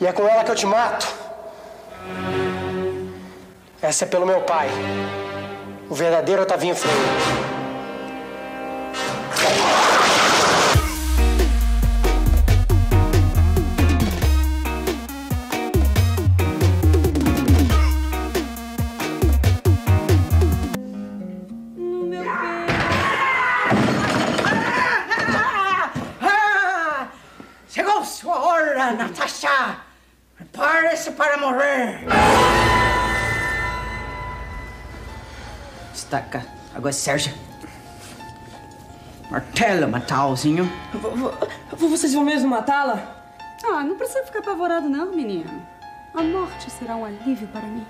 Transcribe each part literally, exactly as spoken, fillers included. E é com ela que eu te mato. Essa é pelo meu pai, o verdadeiro Otavinho Freire. Natasha, prepare-se para morrer. Estaca, agora é Sérgio. Martela, matá-ozinho. Vocês vão mesmo matá-la? Ah, não precisa ficar apavorado não, menino. A morte será um alívio para mim.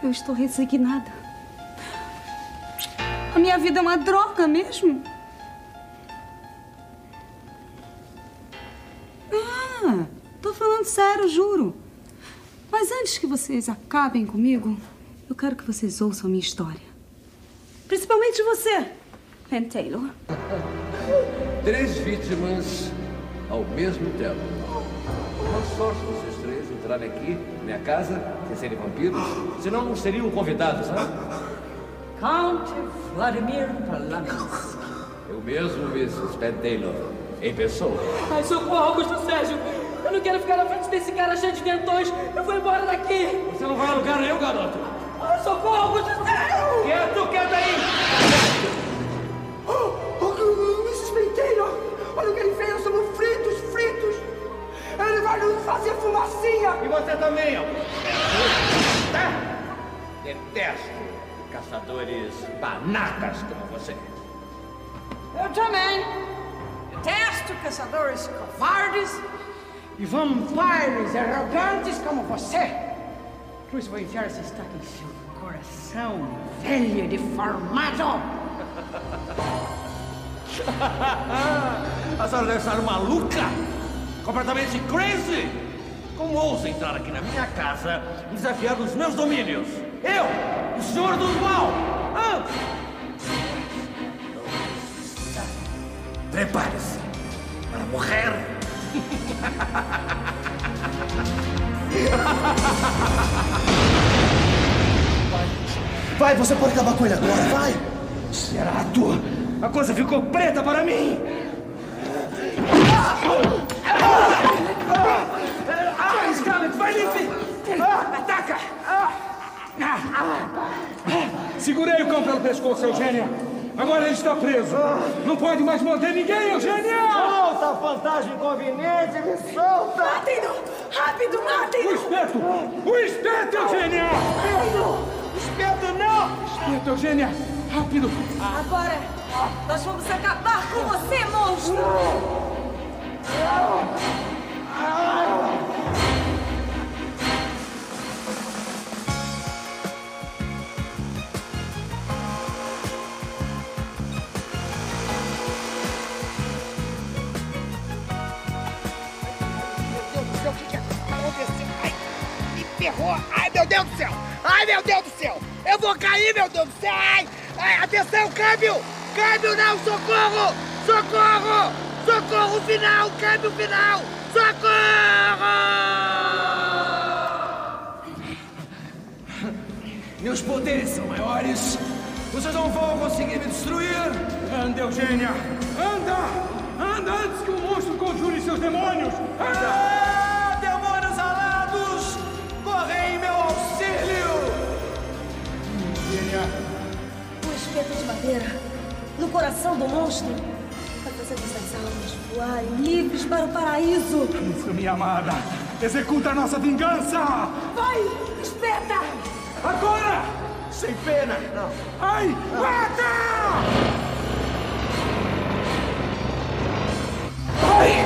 Eu estou resignada. A minha vida é uma droga mesmo. Tô falando sério, juro. Mas antes que vocês acabem comigo, eu quero que vocês ouçam a minha história. Principalmente você, Penn Taylor. Três vítimas ao mesmo tempo. Uma sorte vocês três entrarem aqui, na minha casa, sem serem vampiros. Senão não seriam convidados, sabe? Count Vladimir Bolansky. Eu mesmo, missus Penn Taylor. Em pessoa. Ai, socorro, Augusto Sérgio. Eu não quero ficar na frente desse cara cheio de dentões. Eu vou embora daqui. Você não vai a lugar nenhum, garoto. Ai, socorro, Augusto Sérgio. Quieto, quieto aí. Oh, oh, missus Penn Taylor. Olha o que ele fez. Nós somos fritos, fritos. Ele vai nos fazer fumacinha. E você também, Augusto. Tá? Detesto caçadores banacas como você. Eu também. Detesto caçadores covardes e vampiros arrogantes como você. Cruz vou enfiar essa estaca em seu coração, velho deformado. A senhora deve estar maluca, completamente crazy. Como ousa entrar aqui na minha casa e desafiar os meus domínios? Eu, o senhor do mal. Ah! Prepare-se para morrer! Vai, você pode acabar com ele agora, vai! Geraldo, a coisa ficou preta para mim! Vai, Scarlett, vai, Felipe! Ataca! Segurei o cão pelo pescoço, Eugênia! Agora ele está preso. Não pode mais manter ninguém, Eugênia! Solta, fantasma inconveniente! Me solta! Matem-no! Rápido, matem-no! O espeto! O espeto, Eugênia! O espeto não! O espeto, Eugênia! Rápido! Agora nós vamos acabar com você, monstro! Ai, meu Deus do céu! Ai, meu Deus do céu! Eu vou cair, meu Deus do céu! Ai! Ai, atenção, câmbio! Câmbio não! Socorro! Socorro! Socorro final! Câmbio final! Socorro! Meus poderes são maiores! Vocês não vão conseguir me destruir! Anda, Eugênia! Anda! Anda antes que o monstro conjure seus demônios! Anda! Um espeto de madeira no coração do monstro vai fazer nossas almas voarem livres para o paraíso. Isso, minha amada, executa a nossa vingança. Vai, espeta! Agora! Sem pena! Não. Ai, não. Mata! Ai!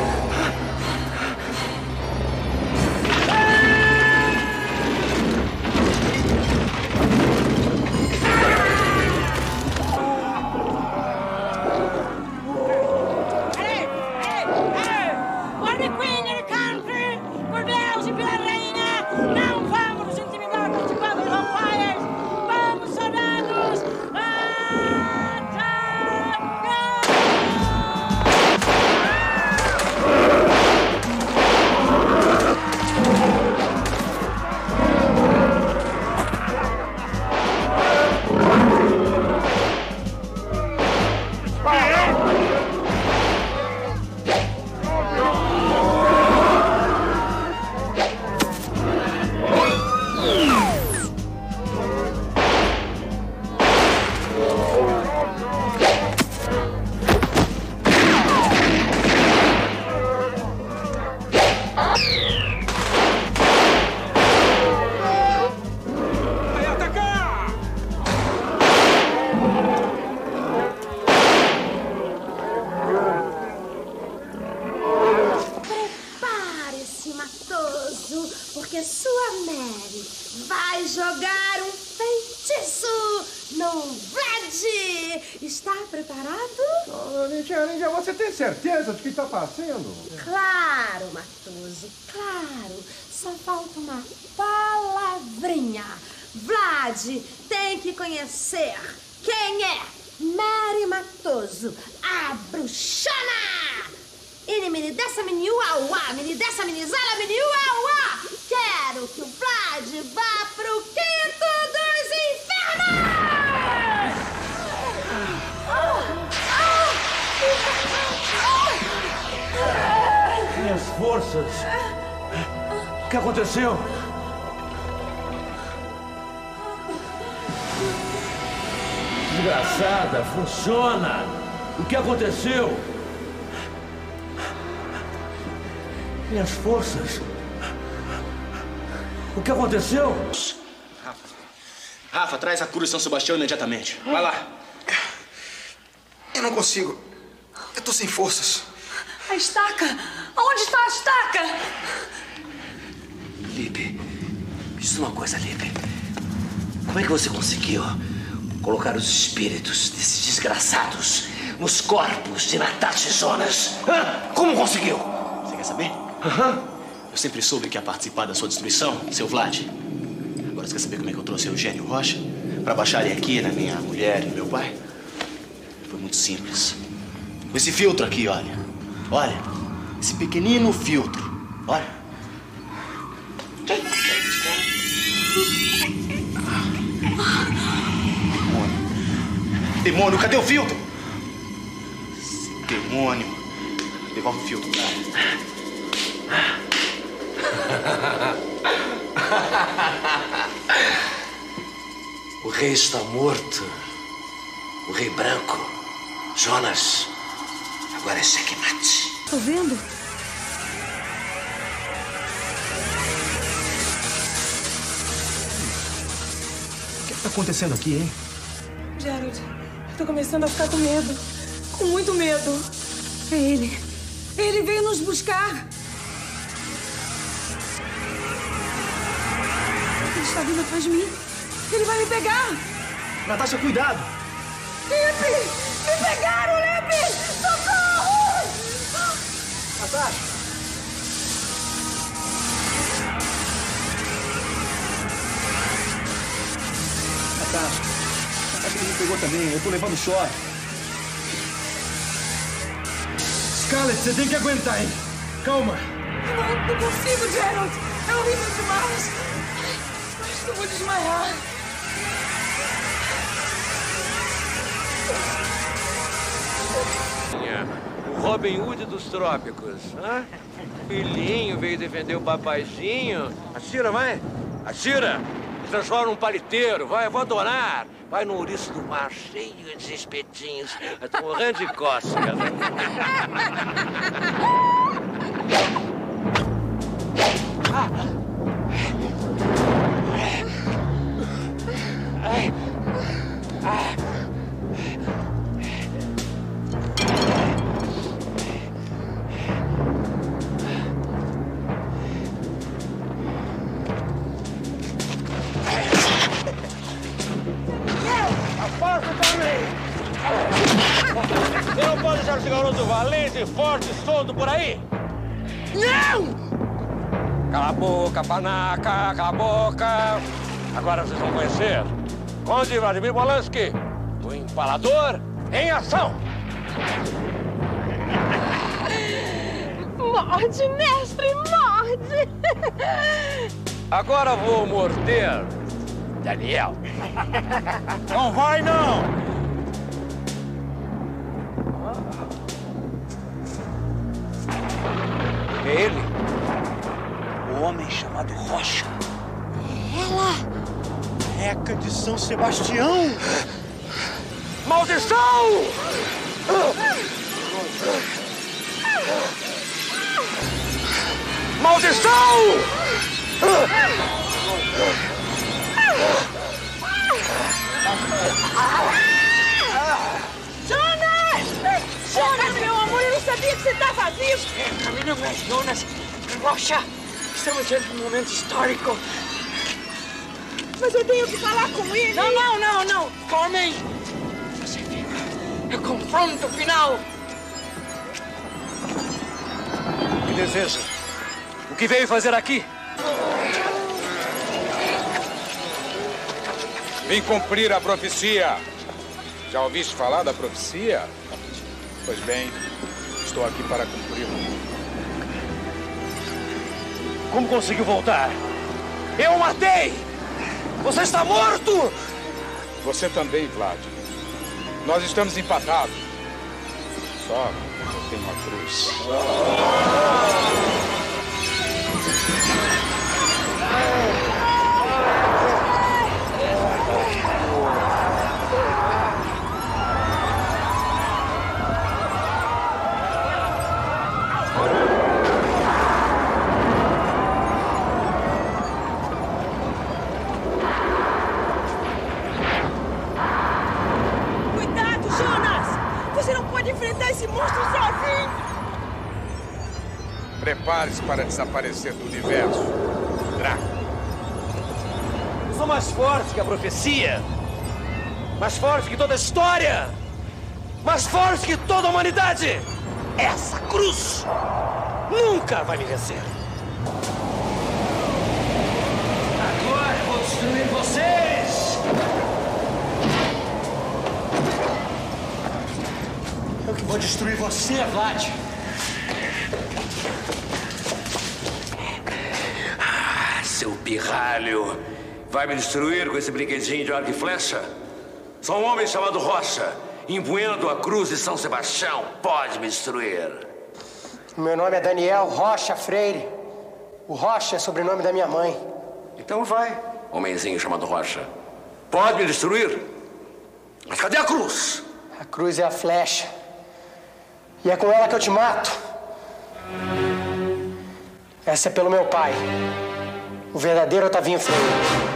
que sua Mary vai jogar um feitiço no Vlad. Está preparado? Oh, Ninja, Ninja, você tem certeza de que está fazendo? Claro, Matoso, claro. Só falta uma palavrinha. Vlad tem que conhecer quem é Mary Matoso, a bruxona! Ini mini dessa mini uauá, mini dessa mini zala mini uauá! Quero que o Vlad vá pro quinto dos infernos! Minhas forças! O que aconteceu? Desgraçada, funciona! O que aconteceu? Minhas forças! O que aconteceu? Rafa, Rafa, traz a cura São Sebastião imediatamente. Vai lá. Eu não consigo. Eu tô sem forças. A estaca? Onde está a estaca? Felipe, me diz uma coisa, Felipe. Como é que você conseguiu colocar os espíritos desses desgraçados nos corpos de Natasha e Jonas? Hã? Como conseguiu? Você quer saber? Aham. Uhum. Eu sempre soube que ia participar da sua destruição, seu Vlad. Agora você quer saber como é que eu trouxe o Eugênio Rocha? Pra baixarem aqui na minha mulher e no meu pai? Foi muito simples. Com esse filtro aqui, olha. Olha. Esse pequenino filtro. Olha. Demônio, cadê o filtro? Esse demônio. Devolve o filtro, cara. O rei está morto. O rei branco. Jonas. Agora é checkmate. Tô vendo? O que está acontecendo aqui, hein? Jared. Tô começando a ficar com medo. Com muito medo. É ele. Ele veio nos buscar. Ele está vindo atrás de mim. Ele vai me pegar. Natasha, cuidado. Lipe! Me pegaram, Lipe! Socorro! Natasha! Natasha. Ele me pegou também, eu tô levando choque. Scarlett, você tem que aguentar, hein? Calma. Não, não consigo, Gerald. É horrível demais. Acho que eu vou desmaiar. O Robin Hood dos trópicos, né? O filhinho veio defender o papaizinho. Atira, vai. Atira. Transforma num paliteiro, vai, eu vou adorar. Vai no ouriço do mar, cheio de espetinhos. Eu tô morrendo de cócegas. Forte, solto por aí! Não! Cala a boca, panaca, cala a boca! Agora vocês vão conhecer Conde Vladimir Bolansky, o empalador em ação! Morde, mestre, morde! Agora vou morder Daniel! Não vai, não! É ele, o homem chamado Rocha. Ela, Reca de São Sebastião. Maldição! Maldição! Jonas! Jonas, meu amor, eu não sabia que você estava vivo. É, meu nome é Jonas. Rocha, Estamos diante de um momento histórico. Mas eu tenho que falar com ele. Não, não, não, não. Carmen, você fica. É o confronto final. O que deseja? O que veio fazer aqui? Vim cumprir a profecia. Já ouviste falar da profecia? Pois bem, estou aqui para cumpri-la. Como conseguiu voltar? Eu o matei! Você está morto! Você também, Vlad. Nós estamos empatados. Só que eu tenho uma cruz. Prepare-se para desaparecer do universo, Draco. Sou mais forte que a profecia. Mais forte que toda a história. Mais forte que toda a humanidade. Essa cruz nunca vai me vencer. Agora eu vou destruir vocês. Eu que vou destruir você, Vlad. Seu pirralho, vai me destruir com esse brinquedinho de arco e flecha? Sou um homem chamado Rocha, empunhando a cruz de São Sebastião. Pode me destruir. Meu nome é Daniel Rocha Freire. O Rocha é sobrenome da minha mãe. Então vai, homenzinho chamado Rocha. Pode me destruir? Mas cadê a cruz? A cruz é a flecha. E é com ela que eu te mato. Essa é pelo meu pai. O verdadeiro Otavinho Freire.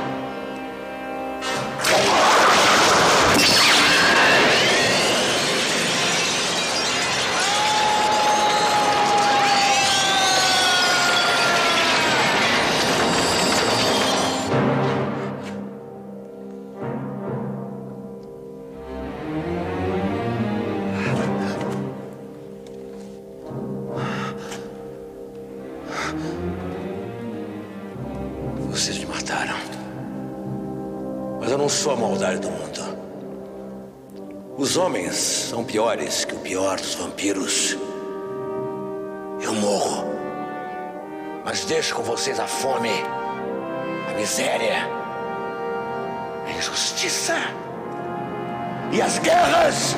Só a maldade do mundo. Os homens são piores que o pior dos vampiros. Eu morro, mas deixo com vocês a fome, a miséria, a injustiça e as guerras.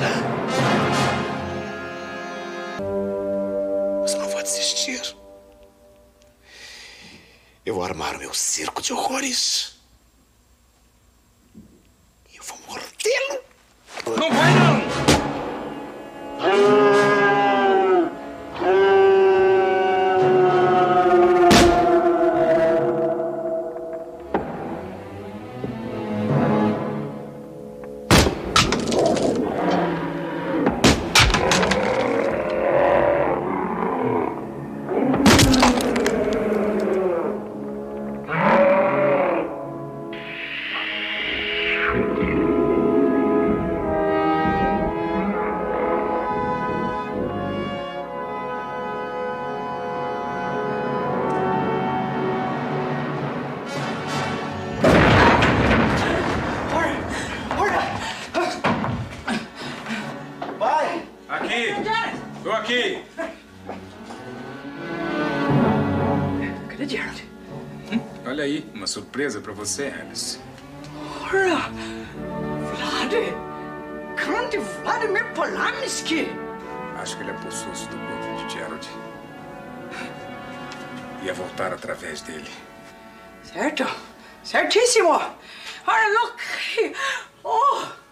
Mas eu não vou desistir. Eu vou armar o meu circo de horrores. Não vai, não! Surpresa para você, Alice. Ora! Vlad! Conde Vladimir Bolansky! Acho que ele é possuído do corpo de Gerald. Ia voltar através dele. Certo! Certíssimo! Ora, look! Oh!